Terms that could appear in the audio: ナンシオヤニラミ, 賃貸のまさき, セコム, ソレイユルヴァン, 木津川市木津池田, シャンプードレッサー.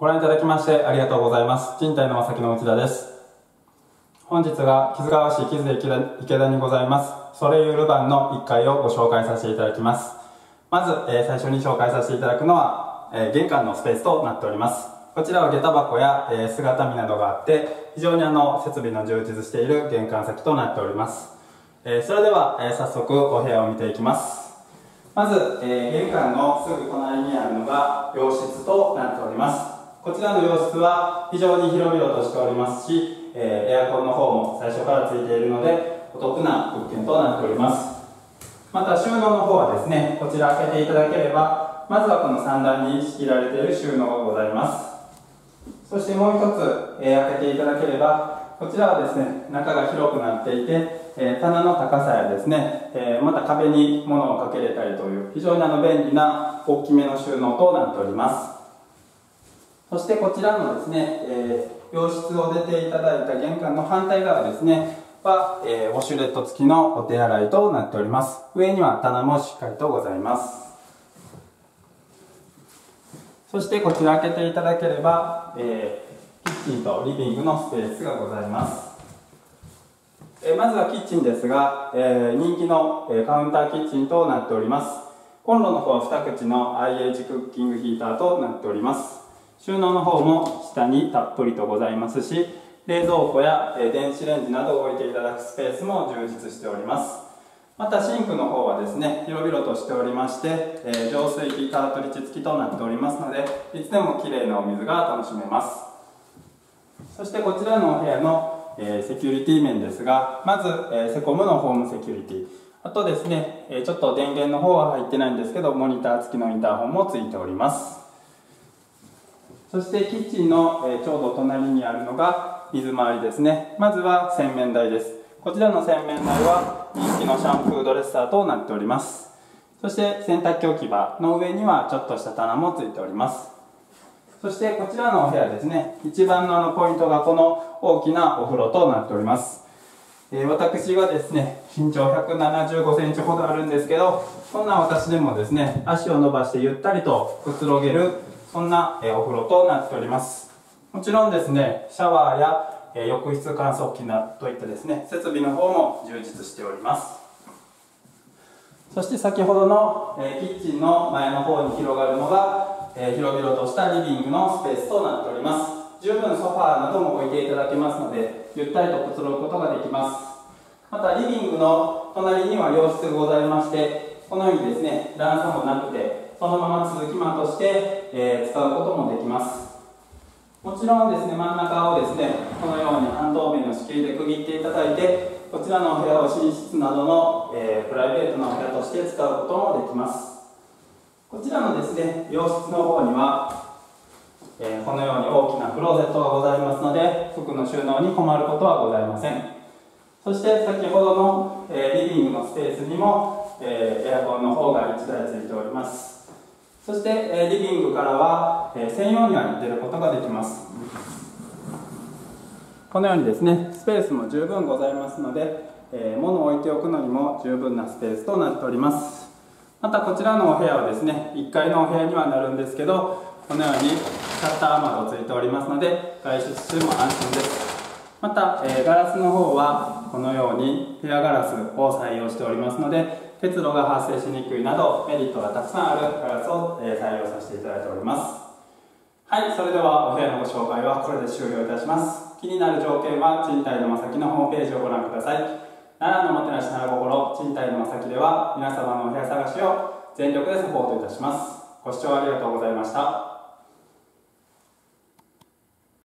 ご覧いただきましてありがとうございます。賃貸のまさきの内田です。本日は木津川市木津池田にございます、ソレイユルヴァンの1階をご紹介させていただきます。まず、最初に紹介させていただくのは、玄関のスペースとなっております。こちらは下駄箱や、姿見などがあって、非常に設備の充実している玄関先となっております。それでは、早速お部屋を見ていきます。まず、玄関のすぐ隣にあるのが洋室となっております。こちらの洋室は非常に広々としておりますし、エアコンの方も最初からついているのでお得な物件となっております。また収納の方はですね、こちら開けていただければ、まずはこの3段に仕切られている収納がございます。そしてもう一つ、開けていただければ、こちらはですね、中が広くなっていて、棚の高さやですね、また壁に物をかけれたりという、非常に便利な大きめの収納となっております。そしてこちらのですね、洋室を出ていただいた玄関の反対側ですねは、ウォシュレット付きのお手洗いとなっております。上には棚もしっかりとございます。そしてこちら開けていただければ、キッチンとリビングのスペースがございます。まずはキッチンですが、人気のカウンターキッチンとなっております。コンロの方は2口の IH クッキングヒーターとなっております。収納の方も下にたっぷりとございますし、冷蔵庫や電子レンジなどを置いていただくスペースも充実しております。またシンクの方はですね、広々としておりまして、浄水器カートリッジ付きとなっておりますので、いつでもきれいなお水が楽しめます。そしてこちらのお部屋のセキュリティ面ですが、まずセコムのホームセキュリティ、あとですね、ちょっと電源の方は入ってないんですけど、モニター付きのインターホンも付いております。そしてキッチンのちょうど隣にあるのが水回りですね。まずは洗面台です。こちらの洗面台は人気のシャンプードレッサーとなっております。そして洗濯機置き場の上にはちょっとした棚もついております。そしてこちらのお部屋ですね。一番のポイントがこの大きなお風呂となっております。私はですね、身長175センチほどあるんですけど、こんな私でもですね、足を伸ばしてゆったりとくつろげる、そんなお風呂となっております。もちろんですね、シャワーや浴室乾燥機などといったですね、設備の方も充実しております。そして先ほどのキッチンの前の方に広がるのが広々としたリビングのスペースとなっております。十分ソファーなども置いていただけますので、ゆったりとくつろぐことができます。またリビングの隣には洋室がございまして、このようにですね、段差もなくてそのまま続き間として、使うこともできます。もちろんですね、真ん中をですね、このように半透明の仕切りで区切っていただいて、こちらのお部屋を寝室などの、プライベートなお部屋として使うこともできます。こちらのですね、洋室の方には、このように大きなクローゼットがございますので、服の収納に困ることはございません。そして先ほどの、リビングのスペースにも、エアコンの方が1台ついております。そしてリビングからは専用庭に出ることができます。このようにですね、スペースも十分ございますので、物を置いておくのにも十分なスペースとなっております。またこちらのお部屋はですね、1階のお部屋にはなるんですけど、このようにシャッター窓ついておりますので、外出中も安心です。またガラスの方はこのようにペアガラスを採用しておりますので、結露が発生しにくいなどメリットがたくさんあるガラスを採用させていただいております。はい、それではお部屋のご紹介はこれで終了いたします。気になる条件は賃貸のまさきのホームページをご覧ください。奈良のもてなしなら心、賃貸のまさきでは皆様のお部屋探しを全力でサポートいたします。ご視聴ありがとうございました。